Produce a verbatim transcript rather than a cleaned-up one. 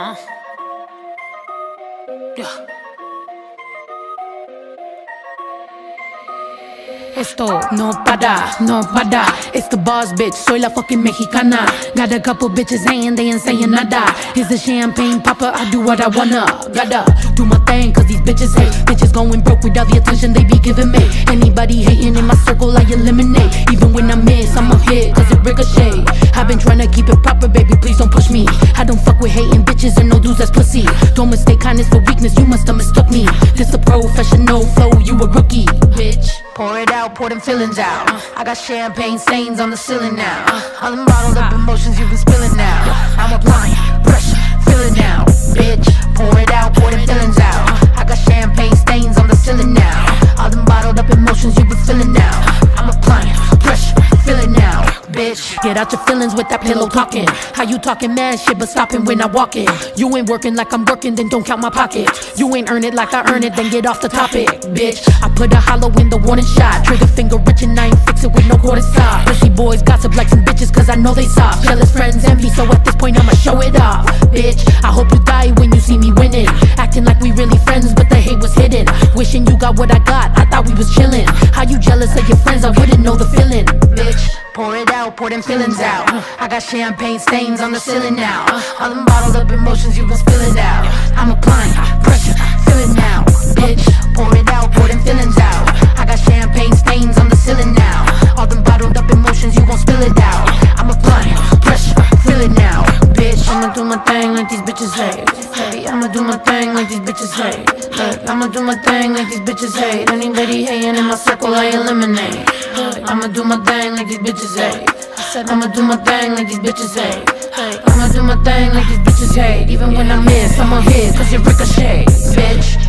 Huh? Esto no para, no para. It's the boss, bitch, soy la fucking Mexicana. Got a couple bitches hating, they ain't saying nada. Here's the champagne popper, I do what I wanna. Gotta do my thing, cause these bitches hate. Bitches going broke without the attention they be giving me. Anybody hating in my circle, I eliminate. Even when I miss, I'm a hit, cause it ricochet. I've been trying to keep it proper, baby, please don't push me. I don't fuck with hating bitches and no dudes that's pussy. Don't mistake kindness for weakness, you must have mistook me. This a professional flow, you a rookie, bitch. Pour it out, pour them feelings out. I got champagne stains on the ceiling now. All them bottled up emotions you've been spilling now. I'm applying pressure, feel it now. Bitch, pour it out, pour them feelings out. I got champagne stains on the ceiling now. All them bottled up emotions you've been feeling now. I'm applying pressure, feel it now. Bitch, get out your feelings with that pillow talking. How you talking mad shit but stopping when I walk in? You ain't working like I'm working, then don't count my pockets. You ain't earn it like I earn it, then get off the topic, bitch. I put a hollow in the warning shot. Trigger finger rich and I ain't fix it with no quarter stop. Pussy boys gossip like some bitches cause I know they soft. Jealous friends envy, so at this point I'ma show it off, bitch. I hope you die when you see me winning. Acting like we really friends but the hate was hidden. Wishing you got what I got, I thought we was chilling. How you jealous of your friends, I wouldn't know the feeling, bitch. Pour it out, pour them feelings out. I got champagne stains on the ceiling now. All them bottled up emotions you've been spilling out. I'm applying pressure, feel it now. Bitch, pour it out, pour them feelings out. I got champagne stains on the ceiling now. All them bottled up emotions, you gon' spill it out. I'm applying pressure, feel it now. Bitch, I'ma do my thing like these bitches hate. Hey, I'ma do my thing like these bitches hate. Look, I'ma do my thing like these bitches hate. Anybody hating in my circle, I eliminate. I'ma do my thing like these bitches hate. I said I'ma do my thing like these bitches hate. I'ma do my thing like these bitches hate. Even when I miss, I'ma hit, cause you ricochet, bitch.